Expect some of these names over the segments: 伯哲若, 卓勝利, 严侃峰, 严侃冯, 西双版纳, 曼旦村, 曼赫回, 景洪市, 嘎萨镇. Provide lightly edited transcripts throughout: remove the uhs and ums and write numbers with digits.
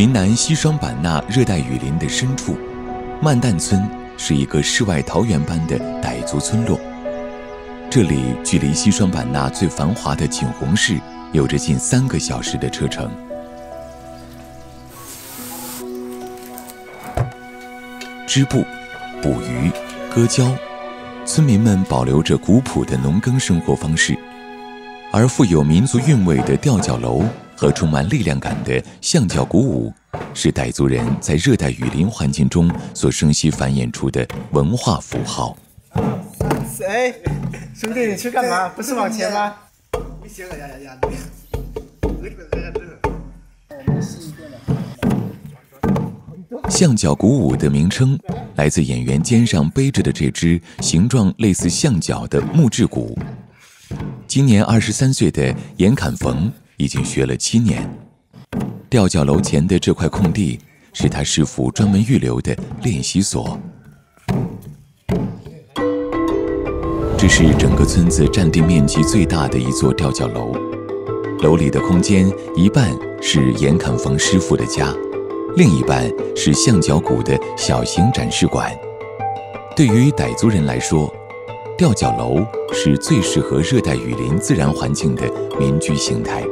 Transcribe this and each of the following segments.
云南西双版纳热带雨林的深处，曼旦村是一个世外桃源般的傣族村落。这里距离西双版纳最繁华的景洪市有着近3个小时的车程。织布、捕鱼、割胶，村民们保留着古朴的农耕生活方式，而富有民族韵味的吊脚楼和充满力量感的象脚鼓舞，是傣族人在热带雨林环境中所生息繁衍出的文化符号。哎，兄弟，你去干嘛？不是往前吗？不行了呀！象脚鼓舞的名称来自演员肩上背着的这只形状类似象脚的木质鼓。今年23岁的严侃冯已经学了7年。吊脚楼前的这块空地是他师傅专门预留的练习所。这是整个村子占地面积最大的一座吊脚楼，楼里的空间一半是严侃冯师傅的家，另一半是象脚鼓的小型展示馆。对于傣族人来说，吊脚楼是最适合热带雨林自然环境的民居形态。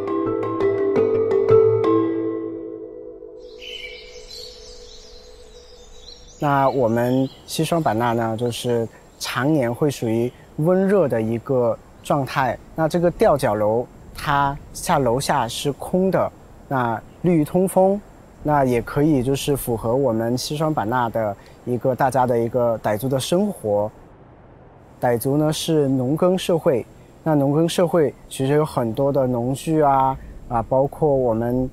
那我们西双版纳呢，就是常年会属于温热的一个状态。那这个吊脚楼它楼下是空的，那利于通风，那也可以就是符合我们西双版纳的一个大家的一个傣族的生活。傣族呢是农耕社会，那农耕社会其实有很多的农具啊，包括我们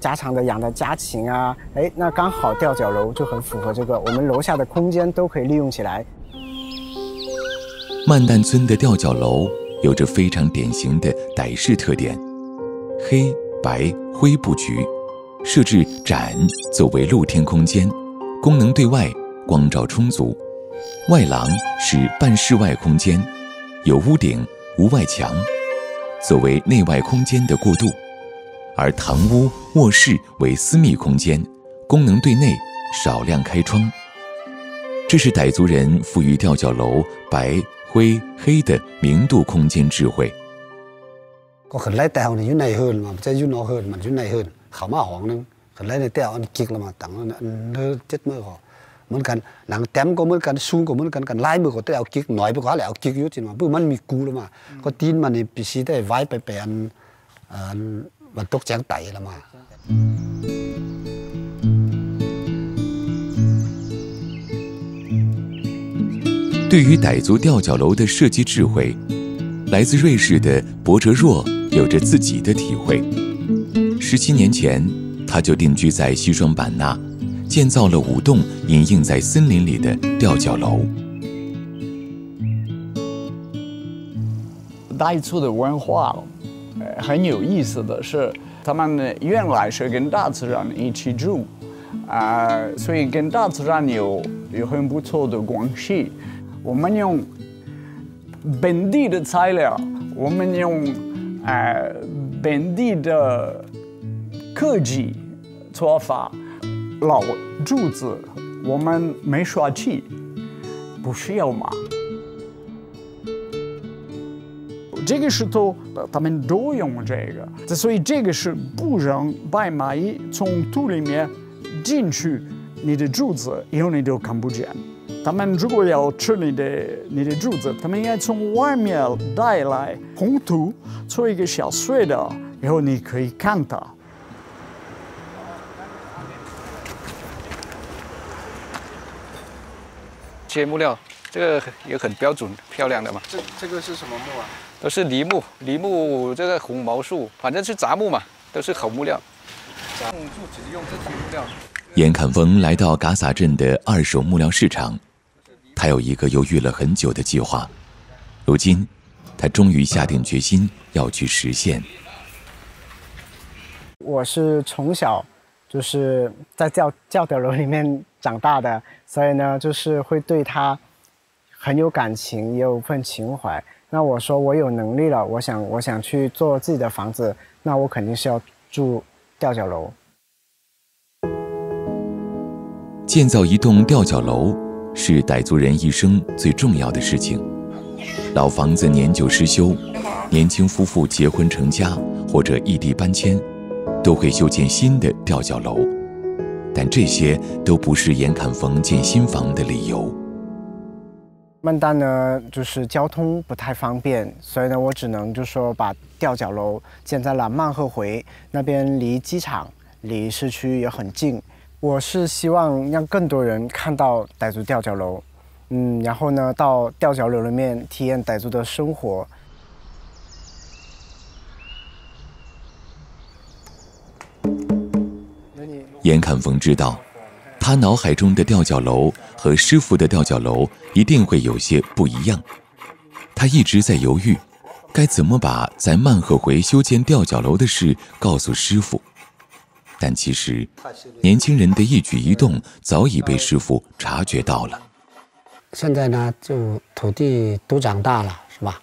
家常的养的家禽啊，哎，那刚好吊脚楼就很符合这个，我们楼下的空间都可以利用起来。曼旦村的吊脚楼有着非常典型的傣式特点，黑白灰布局，设置展作为露天空间，功能对外，光照充足；外廊是半室外空间，有屋顶无外墙，作为内外空间的过渡；而堂屋、卧室为私密空间，功能对内，少量开窗。这是傣族人赋予吊脚楼白、灰、黑的明度空间智慧。对于傣族吊脚楼的设计智慧，来自瑞士的伯哲若有着自己的体会。17年前，他就定居在西双版纳，建造了5栋隐映在森林里的吊脚楼。傣族的文化，很有意思的是，他们原来是跟大自然一起住，所以跟大自然有很不错的关系。我们用本地的材料，我们用本地的科技做法，老柱子，我们没刷漆，不需要嘛。这个石头他们都用这个，所以这个是不让白蚂蚁从土里面进去，你的柱子以后你都看不见。他们如果要吃你的柱子，他们应该从外面带来红土，做一个小碎的，然后你可以看它。切木料，这个也很标准漂亮的嘛。这个是什么木啊？都是梨木，梨木这个红毛树，反正是杂木嘛，都是好木料。杂木树只是用这些木料。严侃冯来到嘎萨镇的二手木料市场。他有一个犹豫了很久的计划，如今他终于下定决心要去实现。我是从小就是在吊脚楼里面长大的，所以呢，就是会对他很有感情，也有份情怀。那我说我有能力了，我想去做自己的房子，那我肯定是要住吊脚楼。建造一栋吊脚楼是傣族人一生最重要的事情。老房子年久失修，年轻夫妇结婚成家或者异地搬迁，都会修建新的吊脚楼。但这些都不是严侃峰建新房的理由。曼丹呢，就是交通不太方便，所以呢，我只能就说把吊脚楼建在了曼赫回那边，离机场、离市区也很近。 我是希望让更多人看到傣族吊脚楼，然后呢，到吊脚楼里面体验傣族的生活。严侃峰知道，他脑海中的吊脚楼和师傅的吊脚楼一定会有些不一样。他一直在犹豫，该怎么把在曼赫回修建吊脚楼的事告诉师傅。 但其实，年轻人的一举一动早已被师傅察觉到了。现在呢，就土地都长大了，是吧？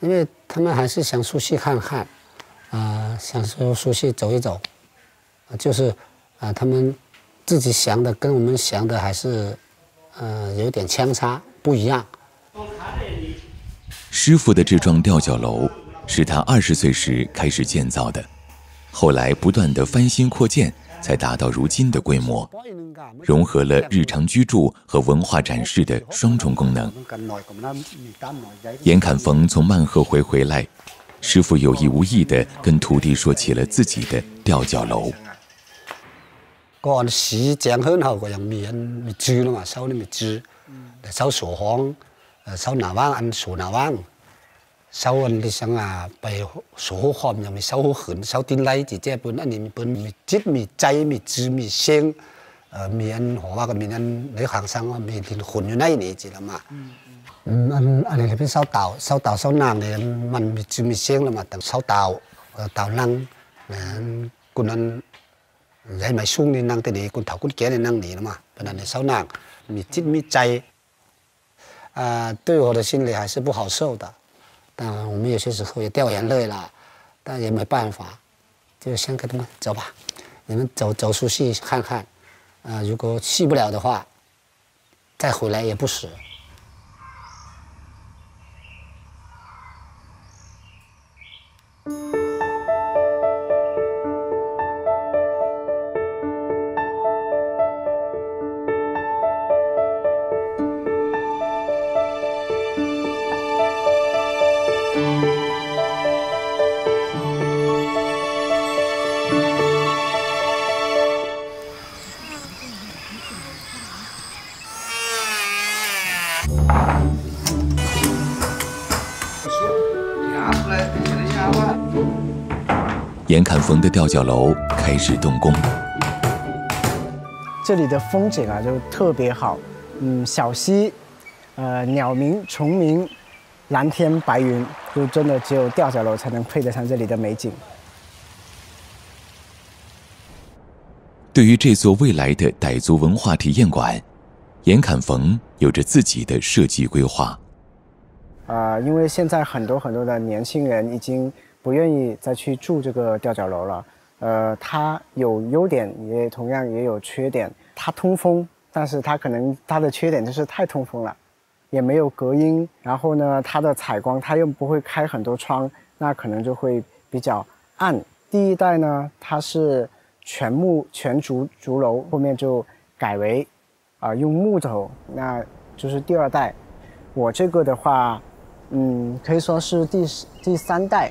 因为他们还是想出去看看，想说出去走一走，就是他们自己想的跟我们想的还是有点相差，不一样。师傅的这幢吊脚楼是他20岁时开始建造的。 后来不断的翻新扩建，才达到如今的规模，融合了日常居住和文化展示的双重功能。严侃峰从曼赫回回来，师傅有意无意地跟徒弟说起了自己的吊脚楼。sau anh đi sang à bày số hòm nhà mình sau hưởng sau tin lấy chỉ che bún anh mình bún mình chít mình chay mình chư mình xeng mình ăn hoa cái mình ăn lấy hàng sang mình thì khốn như này này chỉ là mà anh này là bên sau tàu sau nàng thì mình chư mình xeng là mà sau tàu năng còn anh lấy máy xuống thì năng thế này còn thảo cút kéo thì năng này là mà còn anh này sau nàng mình chít mình chay đối với tôi thì tâm lý还是不好受的。 但我们有些时候也掉眼泪了，但也没办法，就先跟他们走吧，你们走出去看看，如果去不了的话，再回来也不迟。严侃峰的吊脚楼开始动工。这里的风景啊，就特别好。小溪，鸟鸣、虫鸣，蓝天白云，就真的只有吊脚楼才能配得上这里的美景。对于这座未来的傣族文化体验馆，严侃峰有着自己的设计规划。因为现在很多的年轻人已经 不愿意再去住这个吊脚楼了，它有优点，也同样也有缺点。它通风，但是它可能它的缺点就是太通风了，也没有隔音。然后呢，它的采光它又不会开很多窗，那可能就会比较暗。第一代呢，它是全竹楼，后面就改为用木头，那就是第二代。我这个的话，可以说是第三代。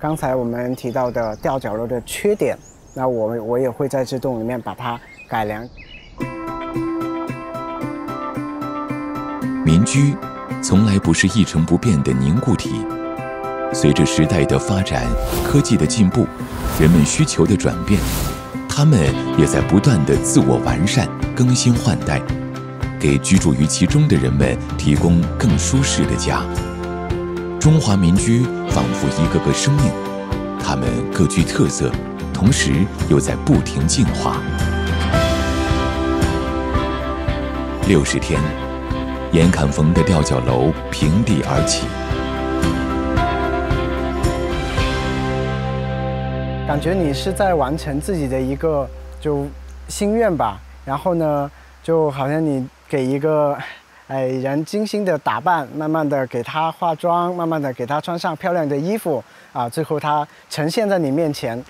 刚才我们提到的吊脚楼的缺点，那我也会在这栋里面把它改良。民居从来不是一成不变的凝固体，随着时代的发展、科技的进步、人们需求的转变，他们也在不断的自我完善、更新换代，给居住于其中的人们提供更舒适的家。 中华民居仿佛一个个生命，它们各具特色，同时又在不停进化。60天，严侃峰的吊脚楼平地而起。感觉你是在完成自己的一个心愿吧，然后呢？就好像你给一个人精心的打扮，慢慢的给他化妆，慢慢的给他穿上漂亮的衣服啊，最后他呈现在你面前。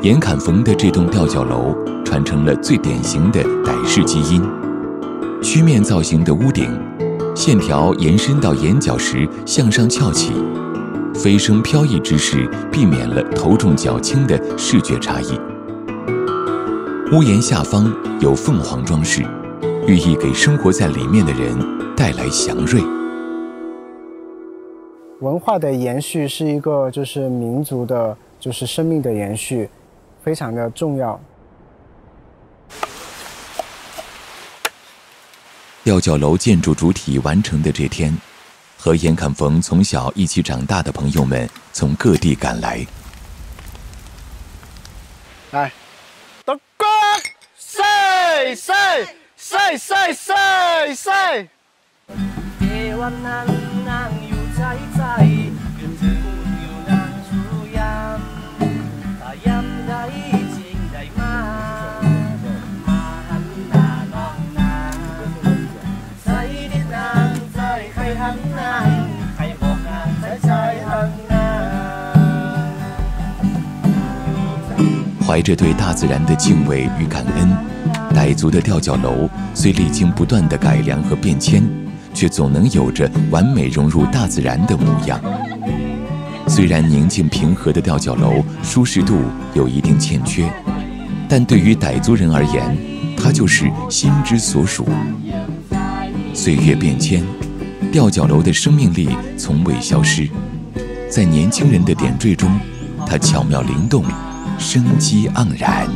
严侃逢的这栋吊脚楼传承了最典型的傣式基因，曲面造型的屋顶，线条延伸到眼角时向上翘起，飞升飘逸之势避免了头重脚轻的视觉差异。屋檐下方有凤凰装饰，寓意给生活在里面的人带来祥瑞。文化的延续是一个就是民族的就是生命的延续，非常的重要。吊脚楼建筑主体完成的这天，和严侃逢从小一起长大的朋友们从各地赶来。来，德国，赛赛赛赛赛赛。怀着对大自然的敬畏与感恩，傣族的吊脚楼虽历经不断的改良和变迁，却总能有着完美融入大自然的模样。虽然宁静平和的吊脚楼舒适度有一定欠缺，但对于傣族人而言，它就是心之所属。岁月变迁，吊脚楼的生命力从未消失，在年轻人的点缀中，它巧妙灵动，生机盎然。